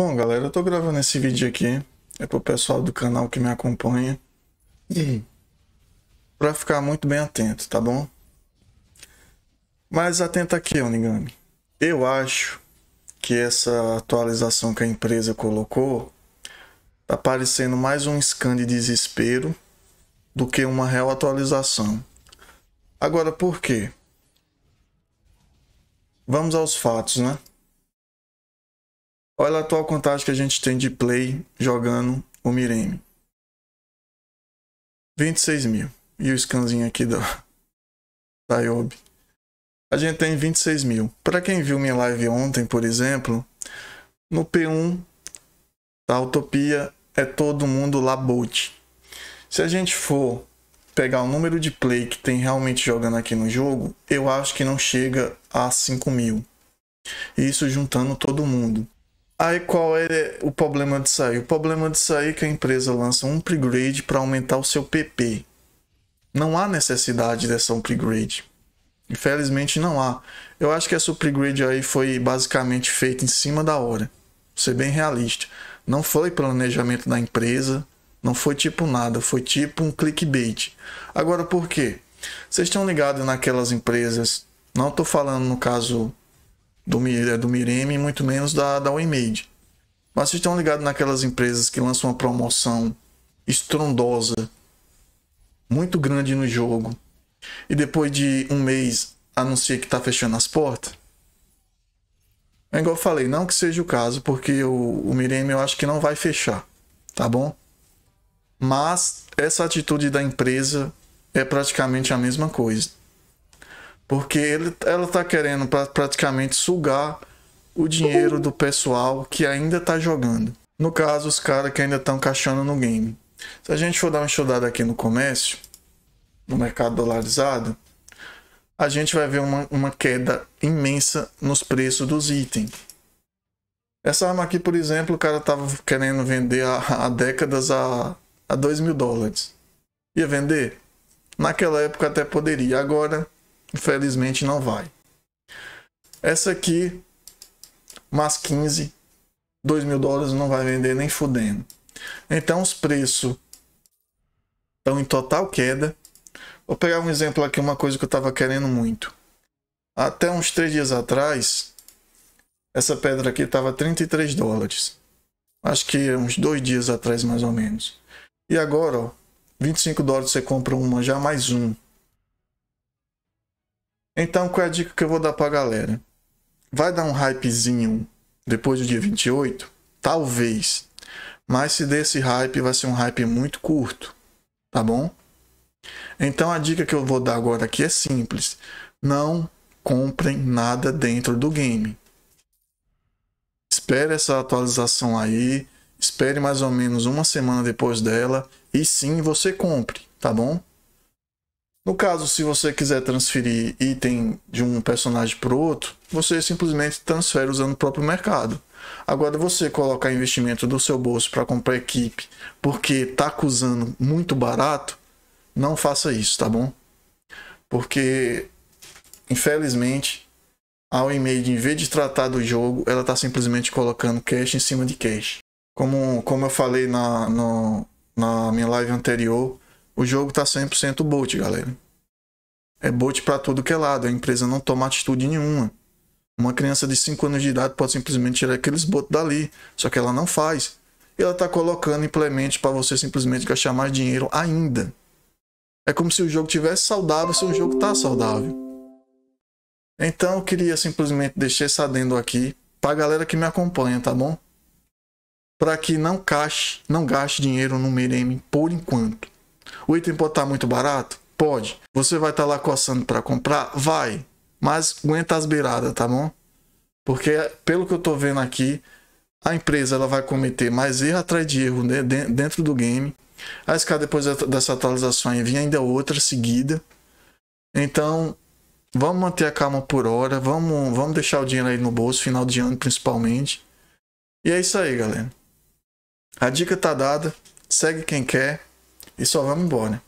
Bom, galera, eu tô gravando esse vídeo aqui, é pro pessoal do canal que me acompanha, e pra ficar muito bem atento, tá bom? Mas atento aqui, Onigami. Eu acho que essa atualização que a empresa colocou tá parecendo mais um scan de desespero do que uma real atualização. Agora, por quê? Vamos aos fatos, né? Olha a atual contagem que a gente tem de play jogando o Mirim. 26 mil. E o scanzinho aqui da Yobi. A gente tem 26 mil. Para quem viu minha live ontem, por exemplo, no P1 da Utopia é todo mundo lá bot. Se a gente for pegar o número de play que tem realmente jogando aqui no jogo, eu acho que não chega a 5 mil. Isso juntando todo mundo. Aí qual é o problema disso aí? O problema disso aí é que a empresa lança um upgrade para aumentar o seu PP. Não há necessidade dessa upgrade. Infelizmente não há. Eu acho que essa upgrade aí foi basicamente feita em cima da hora. Vou ser bem realista. Não foi planejamento da empresa, não foi tipo nada, foi tipo um clickbait. Agora por quê? Vocês estão ligados naquelas empresas, não estou falando no caso do Mirim e muito menos da WeMade. Mas vocês estão ligados naquelas empresas que lançam uma promoção estrondosa, muito grande no jogo, e depois de um mês anuncia que está fechando as portas? É igual eu falei, não que seja o caso, porque o Mirim eu acho que não vai fechar, tá bom? Mas essa atitude da empresa é praticamente a mesma coisa. Porque ela tá querendo praticamente sugar o dinheiro do pessoal que ainda tá jogando. No caso, os caras que ainda estão caixando no game. Se a gente for dar uma estudada aqui no comércio, no mercado dolarizado, a gente vai ver uma queda imensa nos preços dos itens. Essa arma aqui, por exemplo, o cara tava querendo vender há décadas a 2 mil dólares. Ia vender? Naquela época até poderia, agora... infelizmente não vai. Essa aqui, mais 15, 2 mil dólares não vai vender nem fudendo. Então os preços estão em total queda. Vou pegar um exemplo aqui, uma coisa que eu estava querendo muito. Até uns 3 dias atrás, essa pedra aqui estava 33 dólares. Acho que uns 2 dias atrás mais ou menos. E agora, ó, 25 dólares você compra uma, já mais um. Então, qual é a dica que eu vou dar pra galera? Vai dar um hypezinho depois do dia 28? Talvez. Mas se desse hype, vai ser um hype muito curto. Tá bom? Então, a dica que eu vou dar agora aqui é simples. Não comprem nada dentro do game. Espere essa atualização aí. Espere mais ou menos uma semana depois dela. E sim, você compre. Tá bom? No caso, se você quiser transferir item de um personagem para o outro, você simplesmente transfere usando o próprio mercado. Agora, você colocar investimento do seu bolso para comprar equipe porque está acusando muito barato, não faça isso, tá bom? Porque, infelizmente, a WeMade, em vez de tratar do jogo, ela está simplesmente colocando cash em cima de cash. Como eu falei na minha live anterior, o jogo tá 100% bot, galera. É bot pra tudo que é lado. A empresa não toma atitude nenhuma. Uma criança de 5 anos de idade pode simplesmente tirar aqueles bots dali. Só que ela não faz. E ela tá colocando implementos pra você simplesmente gastar mais dinheiro ainda. É como se o jogo tivesse saudável, se o jogo tá saudável. Então eu queria simplesmente deixar esse adendo aqui pra galera que me acompanha, tá bom? Pra que não gaste dinheiro no Mirim por enquanto. O item pode estar muito barato? Pode. Você vai estar lá coçando para comprar? Vai. Mas aguenta as beiradas, tá bom? Porque, pelo que eu estou vendo aqui, a empresa ela vai cometer mais erro atrás de erro dentro do game. A escada depois dessa atualização aí vinha ainda outra seguida. Então, vamos manter a calma por hora. Vamos deixar o dinheiro aí no bolso, final de ano principalmente. E é isso aí, galera. A dica tá dada. Segue quem quer. E só vamos embora.